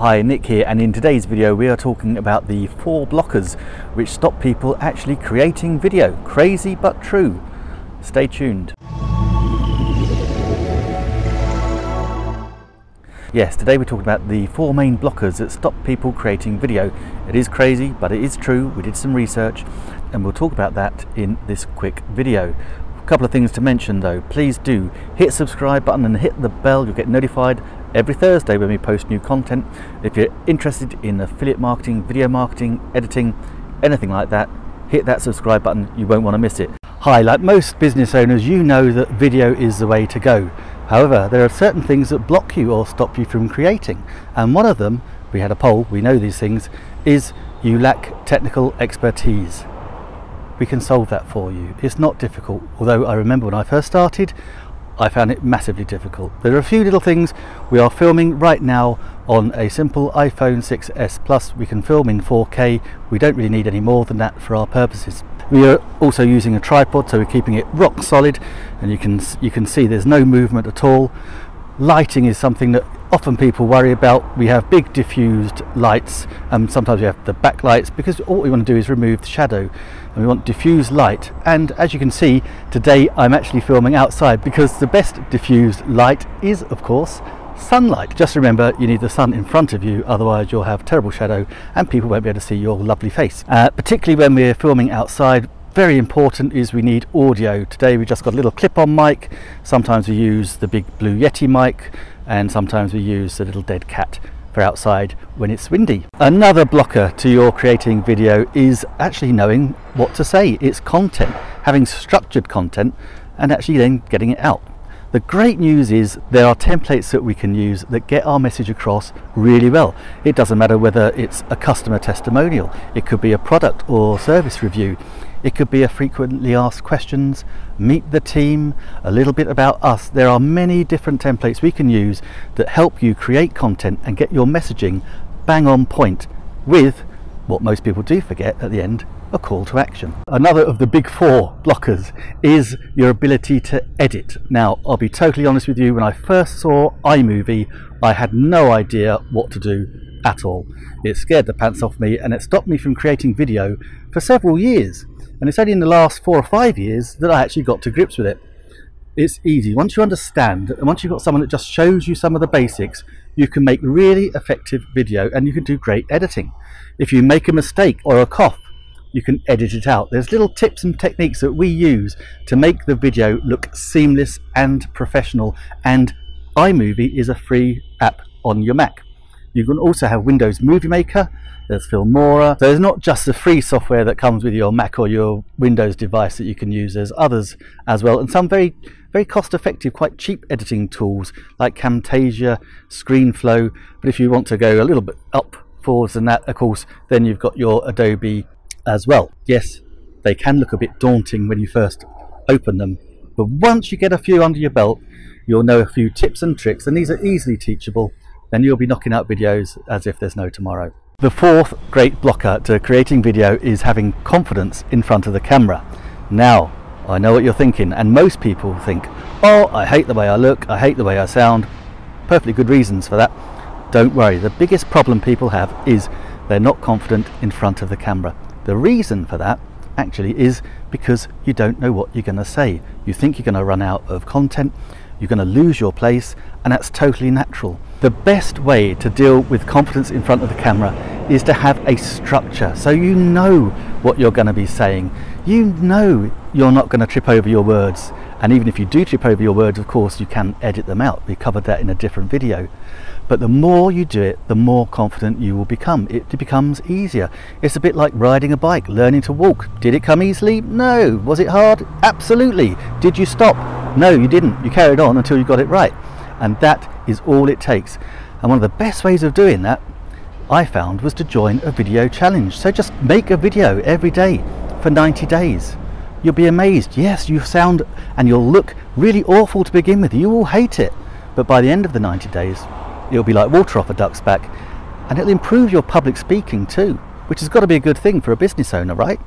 Hi, Nick here, and in today's video we are talking about the 4 blockers which stop people actually creating video. Crazy but true. Stay tuned. Yes, today we're talking about the 4 main blockers that stop people creating video. It is crazy, but it is true. We did some research and we'll talk about that in this quick video. A couple of things to mention though. Please do hit subscribe button and hit the bell. You'll get notified every Thursday when we post new content. If you're interested in affiliate marketing, video marketing, editing, anything like that, hit that subscribe button. You won't want to miss it. Hi, like most business owners, you know that video is the way to go. However, there are certain things that block you or stop you from creating, and one of them, we had a poll, we know these things, is you lack technical expertise. We can solve that for you. It's not difficult, although I remember when I first started I found it massively difficult. There are a few little things. We are filming right now on a simple iPhone 6S Plus. We can film in 4K. We don't really need any more than that for our purposes. We are also using a tripod, so we're keeping it rock solid, and you can see there's no movement at all. Lighting is something that often people worry about. We have big diffused lights, and sometimes we have the backlights because all we want to do is remove the shadow, and we want diffused light. And as you can see, today I'm actually filming outside because the best diffused light is, of course, sunlight. Just remember, you need the sun in front of you, otherwise you'll have terrible shadow and people won't be able to see your lovely face. Particularly when we're filming outside, very important is we need audio. Today we've just got a little clip-on mic. Sometimes we use the big Blue Yeti mic, and sometimes we use the little dead cat for outside when it's windy. Another blocker to your creating video is actually knowing what to say. It's content, having structured content and actually then getting it out. The great news is there are templates that we can use that get our message across really well. It doesn't matter whether it's a customer testimonial, it could be a product or service review, it could be a frequently asked questions, meet the team, a little bit about us. There are many different templates we can use that help you create content and get your messaging bang on point with what most people do forget at the end, a call to action. Another of the big 4 blockers is your ability to edit. Now, I'll be totally honest with you, when I first saw iMovie, I had no idea what to do at all. It scared the pants off me and it stopped me from creating video for several years. And it's only in the last 4 or 5 years that I actually got to grips with it. It's easy. Once you understand, and once you've got someone that just shows you some of the basics, you can make really effective video and you can do great editing. If you make a mistake or a cough, you can edit it out. There's little tips and techniques that we use to make the video look seamless and professional, and iMovie is a free app on your Mac. You can also have Windows Movie Maker, there's Filmora. So there's not just the free software that comes with your Mac or your Windows device that you can use, there's others as well, and some very, very cost effective, quite cheap editing tools like Camtasia, ScreenFlow. But if you want to go a little bit up, forwards than that, of course, then you've got your Adobe as well. Yes, they can look a bit daunting when you first open them, but once you get a few under your belt, you'll know a few tips and tricks, and these are easily teachable. Then you'll be knocking out videos as if there's no tomorrow. The 4th great blocker to creating video is having confidence in front of the camera. Now, I know what you're thinking, and most people think, oh, I hate the way I look, I hate the way I sound. Perfectly good reasons for that. Don't worry, the biggest problem people have is they're not confident in front of the camera. The reason for that actually is because you don't know what you're going to say. You think you're going to run out of content, you're going to lose your place, and that's totally natural. The best way to deal with confidence in front of the camera is to have a structure, so you know what you're going to be saying. You know you're not going to trip over your words, and even if you do trip over your words, of course you can edit them out. We covered that in a different video. But the more you do it, the more confident you will become. It becomes easier. It's a bit like riding a bike, learning to walk. Did it come easily? No. Was it hard? Absolutely. Did you stop? No, you didn't. You carried on until you got it right. And that is all it takes. And one of the best ways of doing that, I found, was to join a video challenge. So just make a video every day for 90 days. You'll be amazed. Yes, you sound and you'll look really awful to begin with. You will hate it. But by the end of the 90 days, it'll be like water off a duck's back, and it'll improve your public speaking too, which has got to be a good thing for a business owner, right?